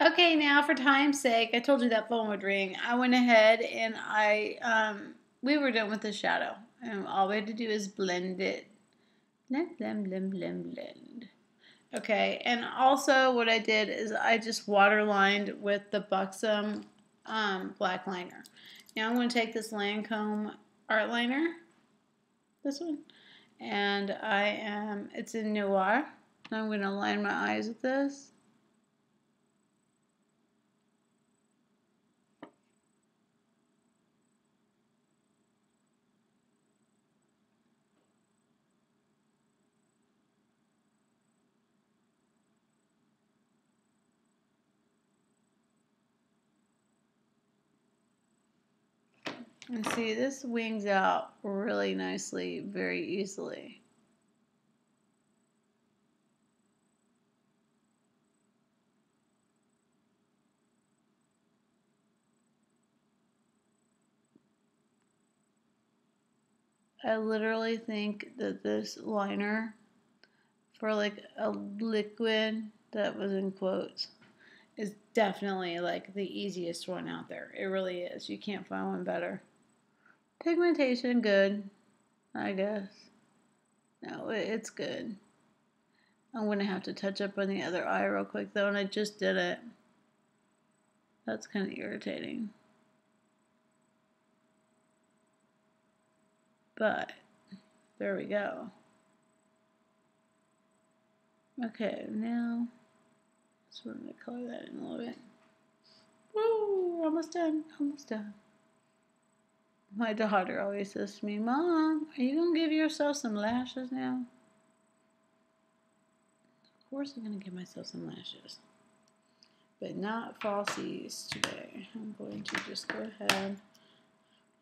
Okay, now for time's sake, I told you that phone would ring. I went ahead and we were done with the shadow. And all we had to do is blend it. Blend, blend, blend, blend, blend. Okay, and also what I did is I just waterlined with the Buxom black liner. Now I'm going to take this Lancôme art liner, this one, and it's in Noir. And I'm going to line my eyes with this. And see, this wings out really nicely, very easily. I literally think that this liner, for like a liquid that was in quotes, is definitely like the easiest one out there. It really is. You can't find one better. Pigmentation, good, I guess. No, it's good. I'm going to have to touch up on the other eye real quick, though, and I just did it. That's kind of irritating. But, there we go. Okay, now, just want to color that in a little bit. Woo, almost done, almost done. My daughter always says to me, "Mom, are you going to give yourself some lashes now?" Of course I'm going to give myself some lashes. But not falsies today. I'm going to just go ahead.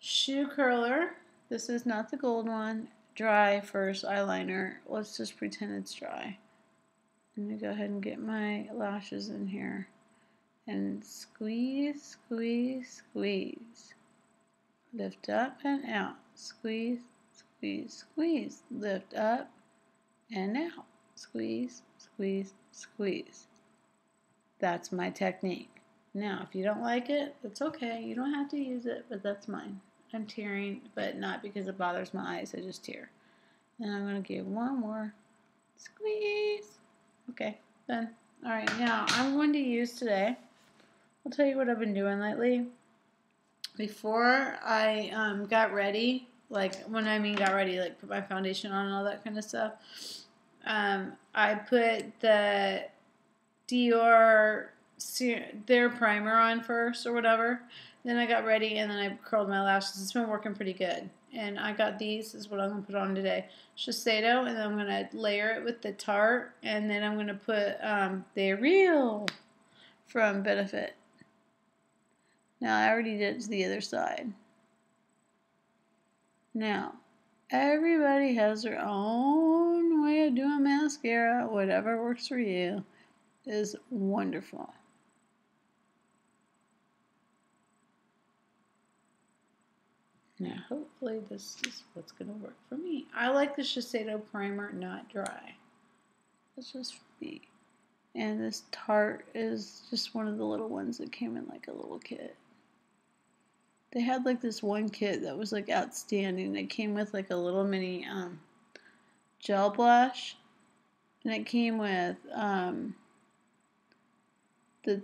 Shoe curler. This is not the gold one. Dry first eyeliner. Let's just pretend it's dry. I'm going to go ahead and get my lashes in here. And squeeze, squeeze, squeeze. Lift up and out, squeeze, squeeze, squeeze, lift up and out, squeeze, squeeze, squeeze. That's my technique. Now, if you don't like it, it's okay. You don't have to use it, but that's mine. I'm tearing, but not because it bothers my eyes. I just tear. And I'm going to give one more squeeze. Okay, done. All right, now I'm going to use today. I'll tell you what I've been doing lately. Before I got ready, like when I mean got ready, like put my foundation on and all that kind of stuff, I put the Dior, their primer on first or whatever. Then I got ready and then I curled my lashes. It's been working pretty good. And I got these, is what I'm going to put on today. Shiseido, and then I'm going to layer it with the Tarte. And then I'm going to put the Real from Benefit. Now, I already did it to the other side. Now, everybody has their own way of doing mascara. Whatever works for you is wonderful. Now, hopefully this is what's going to work for me. I like the Shiseido primer, not dry. That's just for me. And this Tarte is just one of the little ones that came in like a little kit. They had like this one kit that was like outstanding. It came with like a little mini gel blush, and it came with the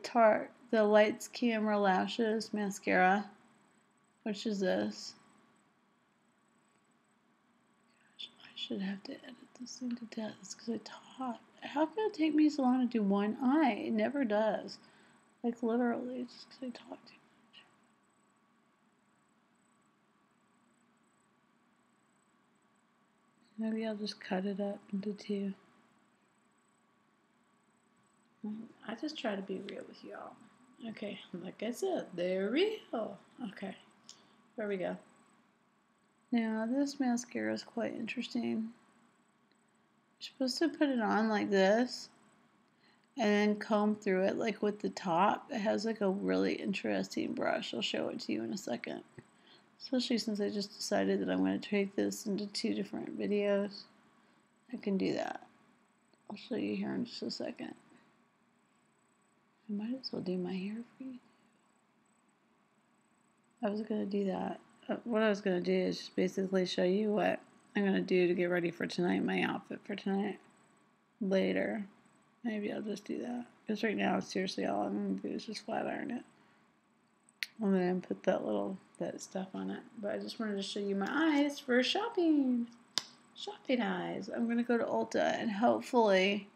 Tarte, the Lights Camera Lashes mascara, which is this. Gosh, I should have to edit this thing to death. It's because I talk. How can it take me so long to do one eye? It never does. Like literally, it's just because I talk too much. Maybe I'll just cut it up into two. I just try to be real with y'all. Okay, like I said, they're real. Okay, there we go. Now, this mascara is quite interesting. You're supposed to put it on like this and then comb through it like with the top. It has like a really interesting brush. I'll show it to you in a second. Especially since I just decided that I'm going to take this into two different videos. I can do that. I'll show you here in just a second. I might as well do my hair for you. I was going to do that. What I was going to do is just basically show you what I'm going to do to get ready for tonight, my outfit for tonight. Later. Maybe I'll just do that. Because right now, seriously, all I'm going to do is just flat iron it. And then put that little, that stuff on it. But I just wanted to show you my eyes for shopping. Shopping eyes. I'm going to go to Ulta and hopefully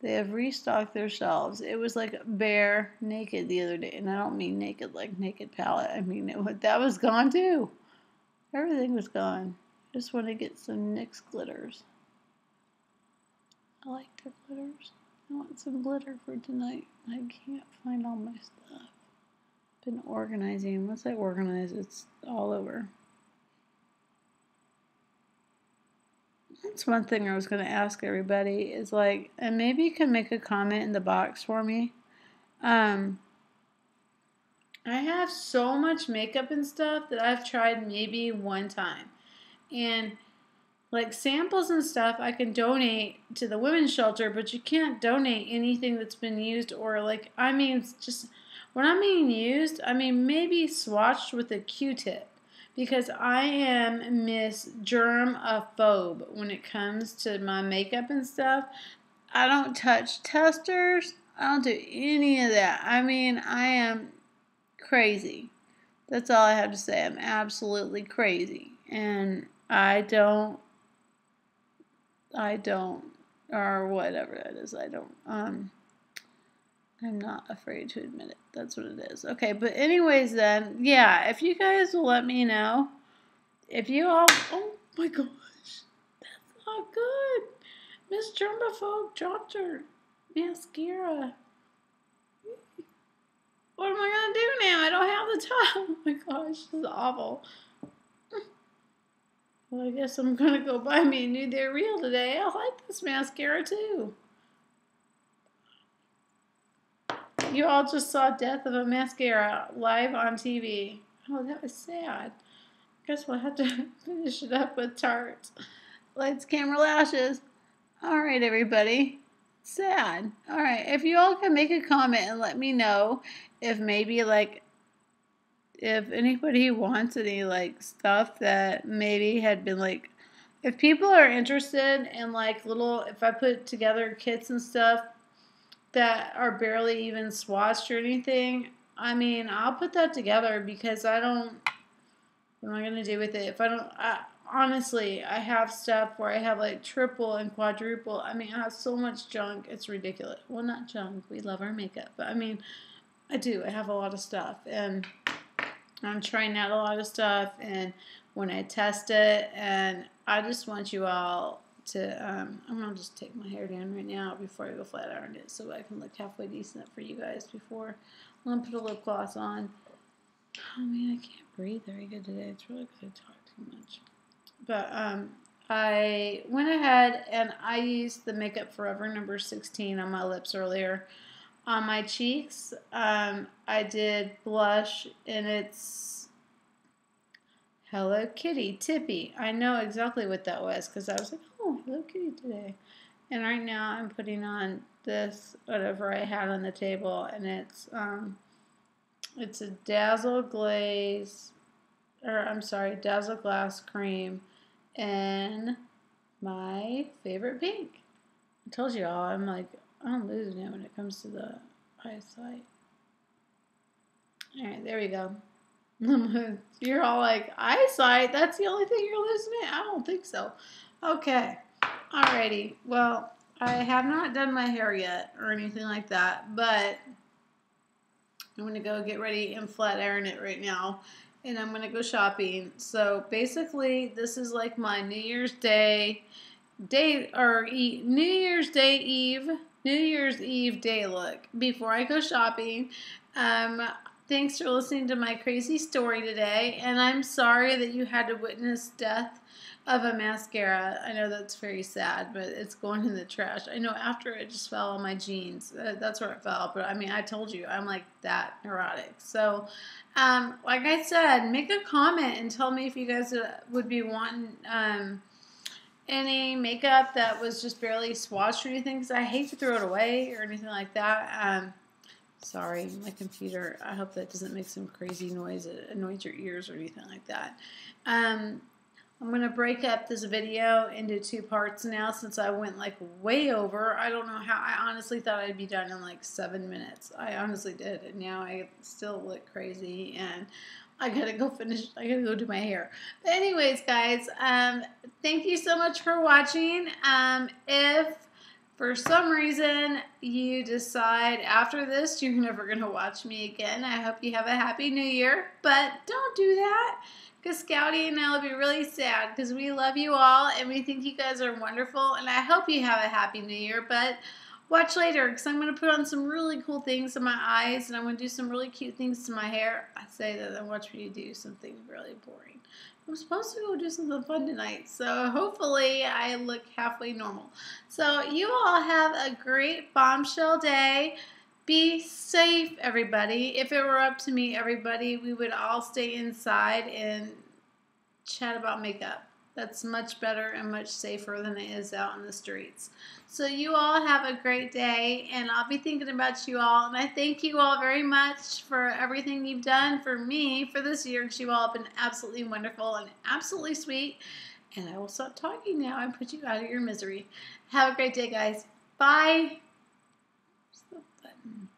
they have restocked their shelves. It was like bare naked the other day. And I don't mean naked like naked palette. I mean, that was gone too. Everything was gone. I just want to get some NYX glitters. I like their glitters. I want some glitter for tonight. I can't find all my stuff. Been organizing. Once I organize, it's all over. That's one thing I was going to ask everybody is like, and maybe you can make a comment in the box for me. I have so much makeup and stuff that I've tried maybe one time. And like samples and stuff I can donate to the women's shelter, but you can't donate anything that's been used or like, I mean, it's just, when I mean used, I mean maybe swatched with a Q-tip because I am Miss Germaphobe when it comes to my makeup and stuff. I don't touch testers. I don't do any of that. I mean, I am crazy. That's all I have to say. I'm absolutely crazy. And I don't, or whatever it is, I don't, I'm not afraid to admit it. That's what it is. Okay, but anyways then, yeah, if you guys will let me know, if you all, oh my gosh, that's not good. Miss Germaphobe dropped her mascara. What am I going to do now? I don't have the time. Oh my gosh, this is awful. Well, I guess I'm going to go buy me a new They're Real today. I like this mascara too. You all just saw death of a mascara live on TV. Oh, that was sad. I guess we'll have to finish it up with Tarte. Lights, camera, lashes. All right, everybody. Sad. All right. If you all can make a comment and let me know if maybe like if anybody wants any like stuff that maybe had been like, if people are interested in like little, if I put together kits and stuff that are barely even swatched or anything, I mean, I'll put that together because I don't, what am I going to do with it? If I don't, honestly, I have stuff where I have like triple and quadruple. I mean, I have so much junk. It's ridiculous. Well, not junk. We love our makeup. But I mean, I do. I have a lot of stuff and I'm trying out a lot of stuff, and when I test it, and I just want you all to, I'm going to just take my hair down right now before I go flat iron it so I can look halfway decent for you guys before I'm going to put a lip gloss on. Oh man, I can't breathe very good today. It's really good to talk too much. But I went ahead and I used the Makeup Forever number 16 on my lips earlier. On my cheeks, I did blush, and it's Hello Kitty Tippy. I know exactly what that was because I was like, oh, Hello Kitty today. And right now I'm putting on this, whatever I had on the table, and it's a Dazzle Glaze, or I'm sorry, Dazzle Glass Cream in my favorite pink. I told you all, I'm like, I'm losing it when it comes to the eyesight. All right, there we go. You're all like, eyesight? That's the only thing you're losing it? I don't think so. Okay. Alrighty. Well, I have not done my hair yet or anything like that, but I'm going to go get ready and flat iron it right now, and I'm going to go shopping. So basically, this is like my New Year's Eve day look before I go shopping. Thanks for listening to my crazy story today, and I'm sorry that you had to witness death of a mascara. I know that's very sad, but it's going in the trash. I know after it just fell on my jeans. That's where it fell, but I mean, I told you, I'm like that neurotic. So, like I said, make a comment and tell me if you guys would be wanting any makeup that was just barely swatched or anything, because I hate to throw it away or anything like that. Sorry, my computer. I hope that doesn't make some crazy noise. It annoys your ears or anything like that. I'm going to break up this video into two parts now since I went like way over. I don't know how. I honestly thought I'd be done in like 7 minutes. I honestly did. And now I still look crazy and I gotta go finish. I gotta go do my hair. But anyways, guys, thank you so much for watching. If for some reason you decide after this you're never gonna watch me again, I hope you have a happy new year. But don't do that, because Scouty and I will be really sad, because we love you all and we think you guys are wonderful. And I hope you have a happy new year. But watch later, because I'm going to put on some really cool things in my eyes, and I'm going to do some really cute things to my hair. I say that, then watch me do something really boring. I'm supposed to go do something fun tonight, so hopefully I look halfway normal. So you all have a great bombshell day. Be safe, everybody. If it were up to me, everybody, we would all stay inside and chat about makeup. That's much better and much safer than it is out in the streets. So you all have a great day, and I'll be thinking about you all. And I thank you all very much for everything you've done for me for this year. You all have been absolutely wonderful and absolutely sweet. And I will stop talking now and put you out of your misery. Have a great day, guys. Bye. Where's the button?